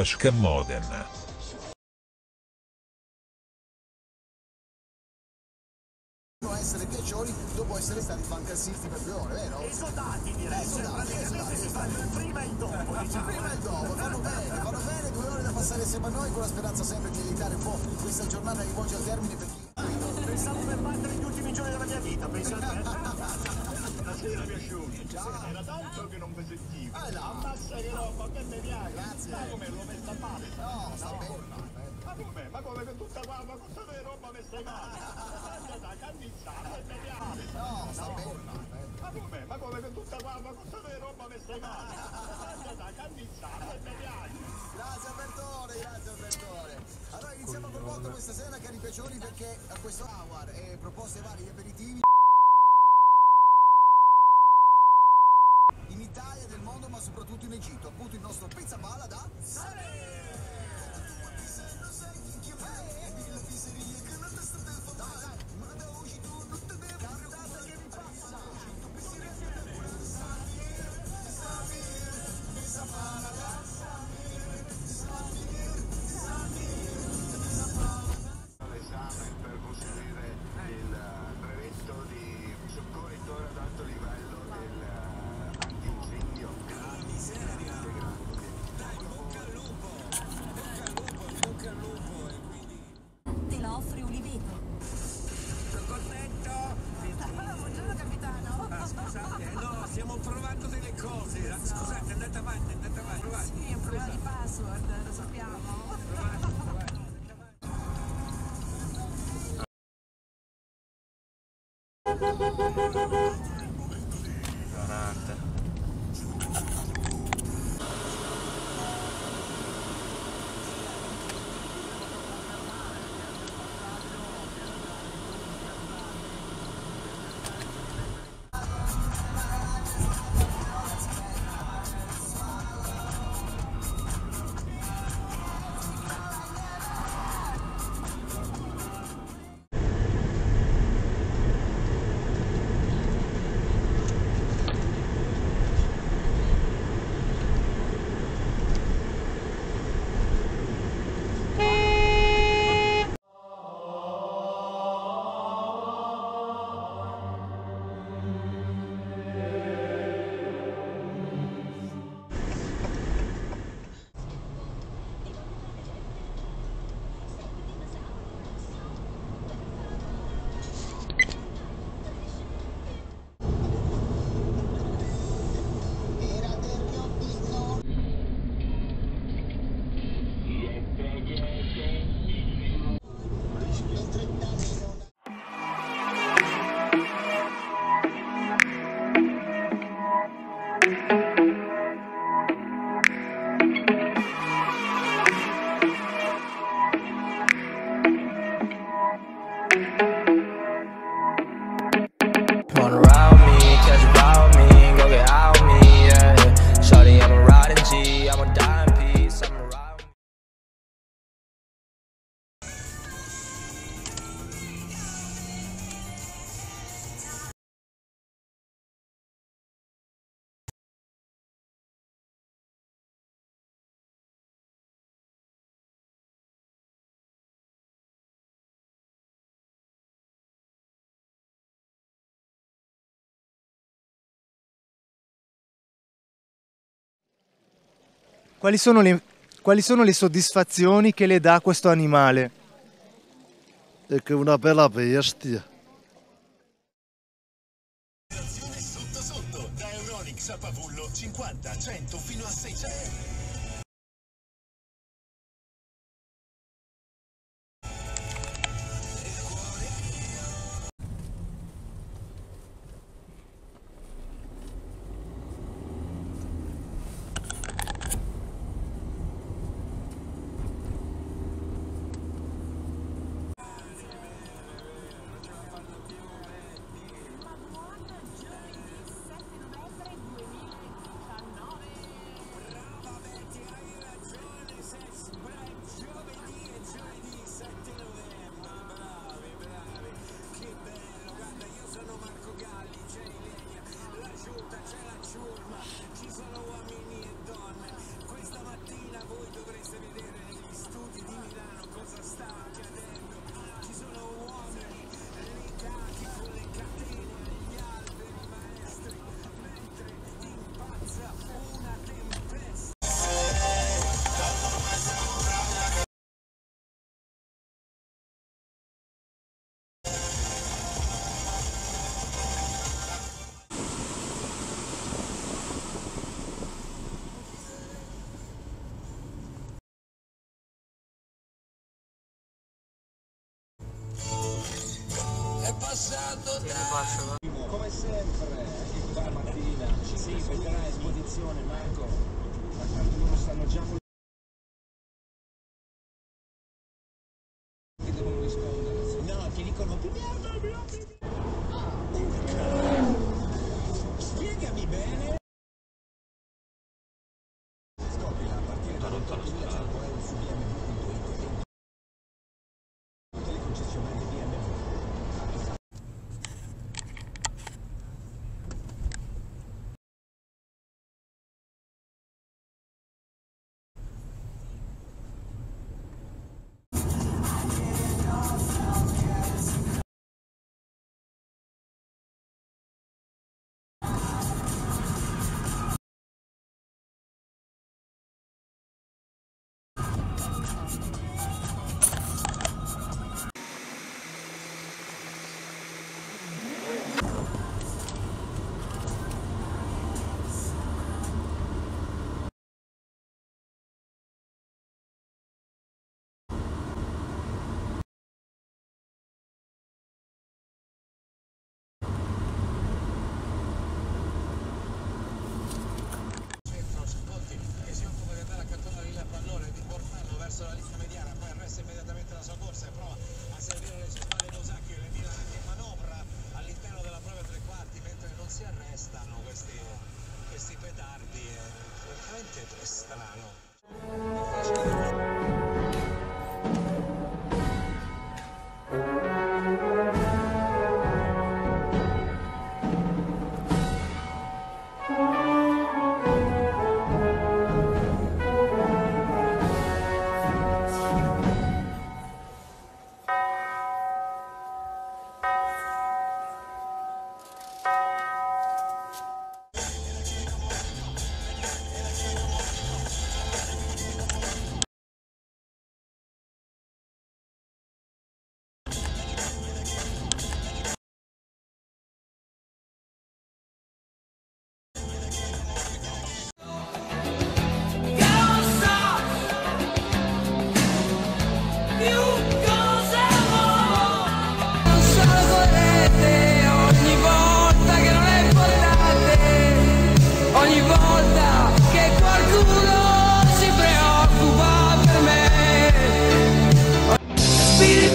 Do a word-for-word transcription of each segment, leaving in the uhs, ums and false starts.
تاشكن مودن. Essere che Cioli dopo essere stati fantastici per Fiore, vero? Esodati direi, esodati, esodati, si fanno il prima e il dopo, diciamo. Prima e il dopo, fanno bene, fanno bene, due ore da passare insieme a noi con la speranza sempre di evitare un po' questa giornata che volge al termine per chi... Pensavo per battere gli ultimi giorni della mia vita, pensate... La sera mi asciughi, era tanto che non mi sentivo. Ah là, ammassa che roba, che mi piace. Grazie. Ma come l'ho messa male? No, sta bene. Ma come? Ma come che tutta qua, ma tutta che roba messa male? No, sta bene. Ma come? Ma come che tutta qua, ma tutta che roba messa male? Grazie Albertone, grazie Albertone. Allora iniziamo col voto questa sera, cari piacioli, perché a questo hour e proposte vari aperitivi in Italia, nel mondo, ma soprattutto in Egitto. Appunto il nostro pizza balla da Salè. Scusate, andate avanti, andate avanti. Provate. Sì, provate i password, lo sappiamo. Provate, provate. Quali sono le, quali sono le soddisfazioni che le dà questo animale? È che è una bella bestia. Sotto sotto, da Euronics a Pavullo, cinquanta, cento fino a seicento. passato da... Come sempre, anche qui la mattina, ci si vedrà esposizione, Marco, ma qualcuno stanno già... Che devono rispondere? No, ti dicono... Spiegami bene...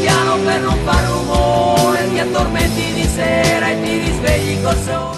Piano per non far rumore, ti addormenti di sera e ti risvegli col sole.